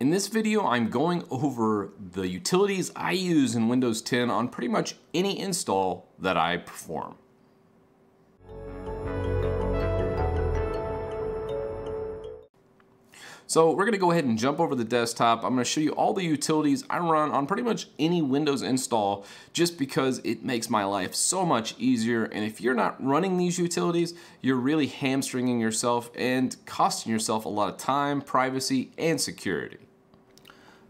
In this video, I'm going over the utilities I use in Windows 10 on pretty much any install that I perform. So we're gonna go ahead and jump over the desktop. I'm gonna show you all the utilities I run on pretty much any Windows install just because it makes my life so much easier. And if you're not running these utilities, you're really hamstringing yourself and costing yourself a lot of time, privacy, and security.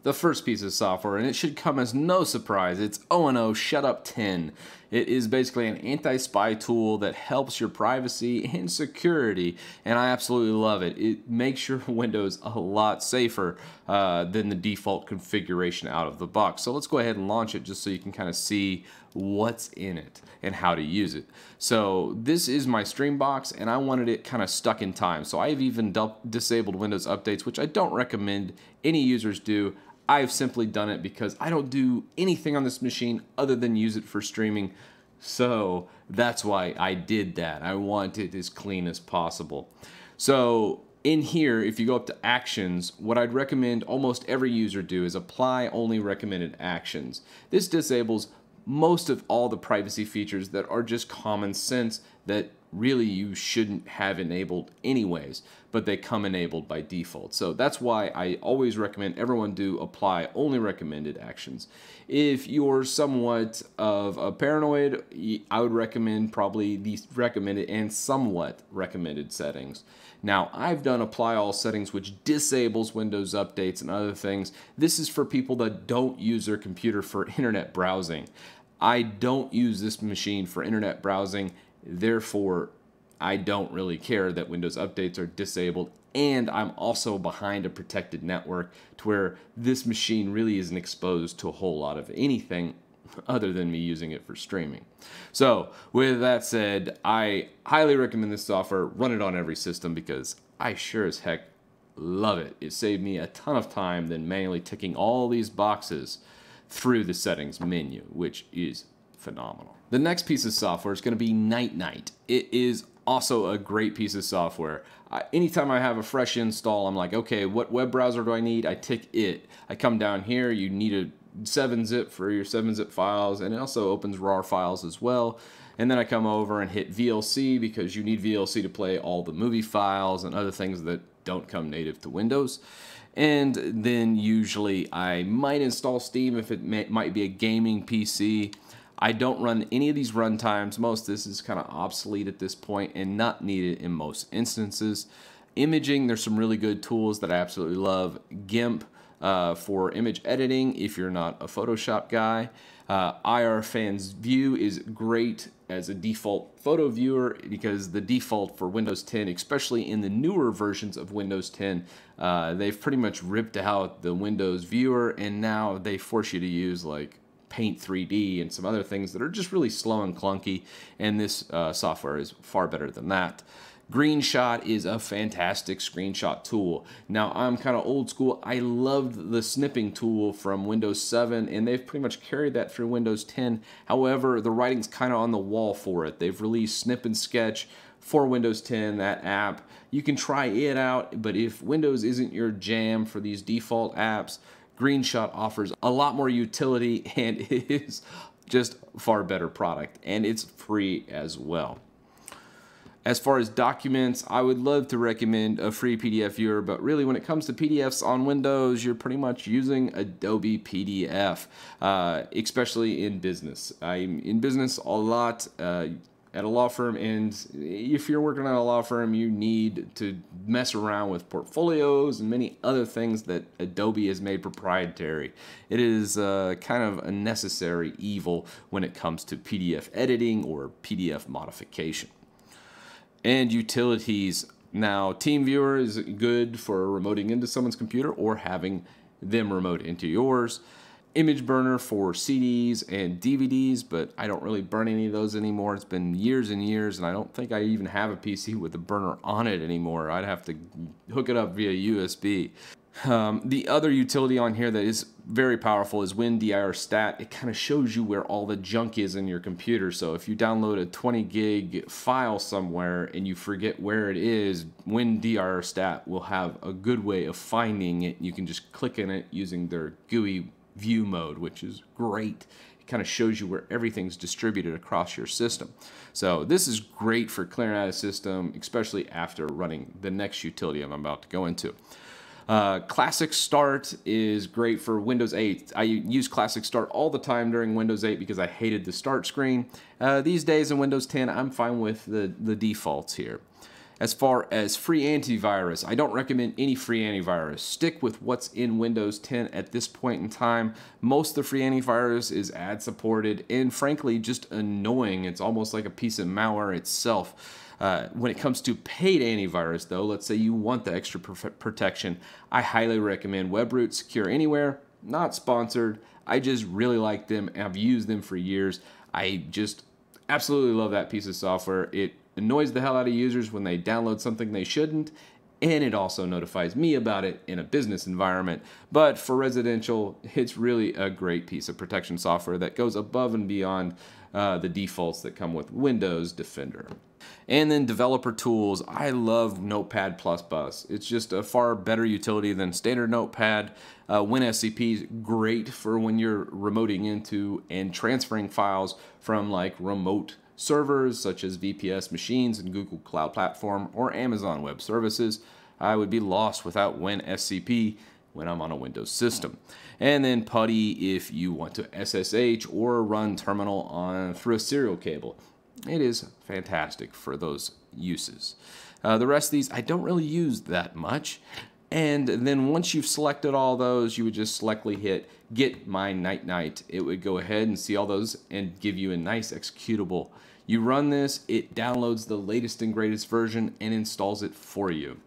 The first piece of software, and it should come as no surprise, it's O&O Shut Up Ten. It is basically an anti-spy tool that helps your privacy and security, and I absolutely love it. It makes your Windows a lot safer than the default configuration out of the box. So let's go ahead and launch it just so you can kind of see what's in it and how to use it. So this is my stream box, and I wanted it kind of stuck in time. So I've even disabled Windows updates, which I don't recommend any users do. I've simply done it because I don't do anything on this machine other than use it for streaming. So that's why I did that. I want it as clean as possible. So in here, if you go up to actions, what I'd recommend almost every user do is apply only recommended actions. This disables most of all the privacy features that are just common sense that really you shouldn't have enabled anyways, but they come enabled by default. So that's why I always recommend everyone do apply only recommended actions. If you're somewhat of a paranoid, I would recommend probably the recommended and somewhat recommended settings. Now I've done apply all settings, which disables Windows updates and other things. This is for people that don't use their computer for internet browsing. I don't use this machine for internet browsing. Therefore, I don't really care that Windows updates are disabled, and I'm also behind a protected network to where this machine really isn't exposed to a whole lot of anything other than me using it for streaming. So with that said, I highly recommend this software. Run it on every system because I sure as heck love it. It saved me a ton of time than manually ticking all these boxes through the settings menu, which is phenomenal. The next piece of software is going to be Ninite. It is also a great piece of software. Anytime I have a fresh install, I'm like, okay, what web browser do I need? I tick it. I come down here, you need a 7-Zip for your 7-Zip files, and it also opens RAR files as well. And then I come over and hit VLC because you need VLC to play all the movie files and other things that don't come native to Windows. And then usually I might install Steam if it might be a gaming PC. I don't run any of these runtimes. Most of this is kind of obsolete at this point and not needed in most instances. Imaging, there's some really good tools that I absolutely love. GIMP for image editing if you're not a Photoshop guy. IRFanView is great as a default photo viewer because the default for Windows 10, especially in the newer versions of Windows 10, they've pretty much ripped out the Windows viewer, and now they force you to use like Paint 3D and some other things that are just really slow and clunky, and this software is far better than that. GreenShot is a fantastic screenshot tool. Now I'm kind of old school. I loved the snipping tool from Windows 7, and they've pretty much carried that through Windows 10. However, the writing's kind of on the wall for it. They've released Snip and Sketch for Windows 10, that app. You can try it out, but if Windows isn't your jam for these default apps, GreenShot offers a lot more utility and is just a far better product, and it's free as well. As far as documents, I would love to recommend a free PDF viewer, but really when it comes to PDFs on Windows, you're pretty much using Adobe PDF, especially in business. I'm in business a lot at a law firm, and if you're working at a law firm, you need to mess around with portfolios and many other things that Adobe has made proprietary. It is kind of a necessary evil when it comes to PDF editing or PDF modification. And utilities. Now, TeamViewer is good for remoting into someone's computer or having them remote into yours. Image burner for CDs and DVDs, but I don't really burn any of those anymore. It's been years and years, and I don't think I even have a PC with a burner on it anymore. I'd have to hook it up via USB. The other utility on here that is very powerful is WinDirStat. It kind of shows you where all the junk is in your computer. So if you download a 20 gig file somewhere and you forget where it is, WinDirStat will have a good way of finding it. You can just click in it using their GUI view mode, which is great. It kind of shows you where everything's distributed across your system. So this is great for clearing out a system, especially after running the next utility I'm about to go into. Classic Start is great for Windows 8. I use Classic Start all the time during Windows 8 because I hated the start screen. These days in Windows 10, I'm fine with the defaults here. As far as free antivirus, I don't recommend any free antivirus. Stick with what's in Windows 10 at this point in time. Most of the free antivirus is ad supported and frankly just annoying. It's almost like a piece of malware itself. When it comes to paid antivirus though, let's say you want the extra protection, I highly recommend WebRoot Secure Anywhere. Not sponsored. I just really like them and I've used them for years. I just absolutely love that piece of software. It annoys the hell out of users when they download something they shouldn't, and it also notifies me about it in a business environment. But for residential, it's really a great piece of protection software that goes above and beyond the defaults that come with Windows Defender. And then developer tools, I love Notepad++. It's just a far better utility than standard Notepad. WinSCP is great for when you're remoting into and transferring files from like remote servers such as VPS machines and Google Cloud Platform or Amazon Web Services. I would be lost without WinSCP when I'm on a Windows system. And then PuTTY if you want to SSH or run terminal on through a serial cable. It is fantastic for those uses. The rest of these I don't really use that much. And then once you've selected all those, you would just selectively hit Get My Ninite. It would go ahead and see all those and give you a nice executable. You run this, it downloads the latest and greatest version and installs it for you.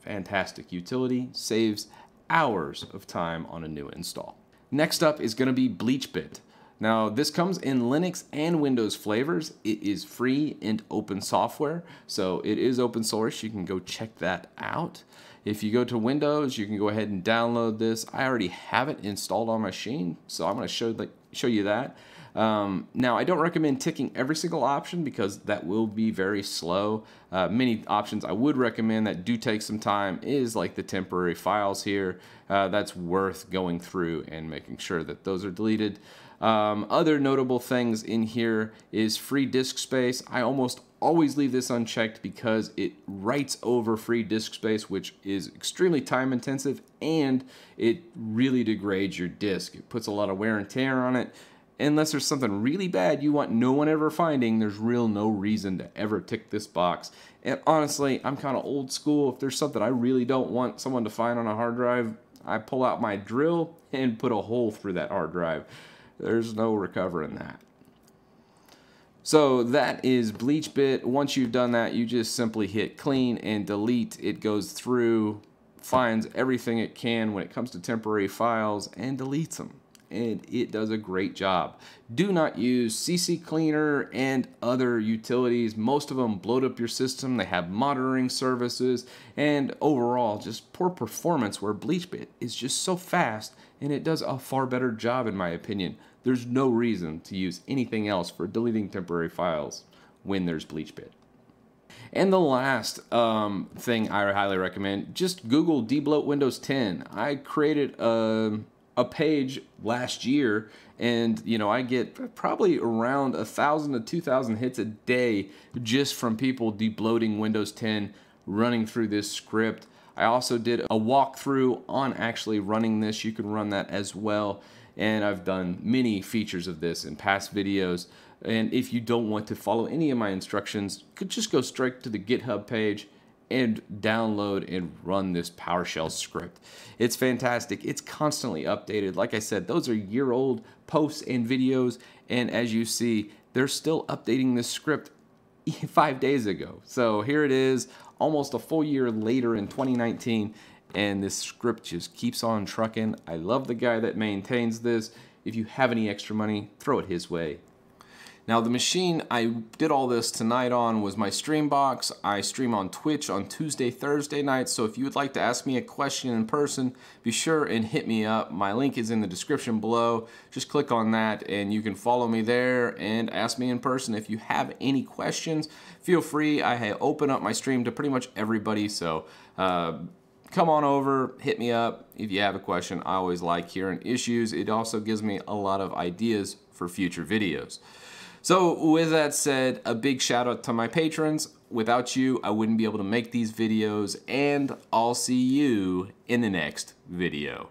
Fantastic utility, saves hours of time on a new install. Next up is going to be BleachBit. Now, this comes in Linux and Windows flavors. It is free and open software, so it is open source. You can go check that out. If you go to Windows, you can go ahead and download this. I already have it installed on my machine, so I'm going to show you that. Now, I don't recommend ticking every single option because that will be very slow. Many options I would recommend that do take some time is like the temporary files here. That's worth going through and making sure that those are deleted. Other notable things in here is free disk space. I almost always leave this unchecked because it writes over free disk space, which is extremely time intensive and it really degrades your disk. It puts a lot of wear and tear on it. Unless there's something really bad you want no one ever finding, there's no reason to ever tick this box. And honestly, I'm kind of old school. If there's something I really don't want someone to find on a hard drive, I pull out my drill and put a hole through that hard drive. There's no recovering that. So that is BleachBit. Once you've done that, you just simply hit clean and delete. It goes through, finds everything it can when it comes to temporary files and deletes them. And it does a great job. Do not use CC Cleaner and other utilities. Most of them bloat up your system. They have monitoring services and overall just poor performance, where BleachBit is just so fast and it does a far better job in my opinion. There's no reason to use anything else for deleting temporary files when there's BleachBit. And the last thing I highly recommend, just Google debloat Windows 10. I created a page last year and you know I get probably around 1,000 to 2,000 hits a day just from people debloating Windows 10 running through this script. I also did a walkthrough on actually running this. You can run that as well, and I've done many features of this in past videos. And if you don't want to follow any of my instructions, could just go straight to the GitHub page and download and run this PowerShell script. It's fantastic. It's constantly updated. Like I said, those are year-old posts and videos, and as you see, they're still updating this script 5 days ago. So here it is, almost a full year later in 2019, and this script just keeps on trucking. I love the guy that maintains this. If you have any extra money, throw it his way. Now the machine I did all this tonight on was my stream box. I stream on Twitch on Tuesday, Thursday nights. So if you would like to ask me a question in person, be sure and hit me up. My link is in the description below. Just click on that and you can follow me there and ask me in person. If you have any questions, feel free. I open up my stream to pretty much everybody. So come on over, hit me up if you have a question. I always like hearing issues. It also gives me a lot of ideas for future videos. So with that said, a big shout out to my patrons. Without you, I wouldn't be able to make these videos, and I'll see you in the next video.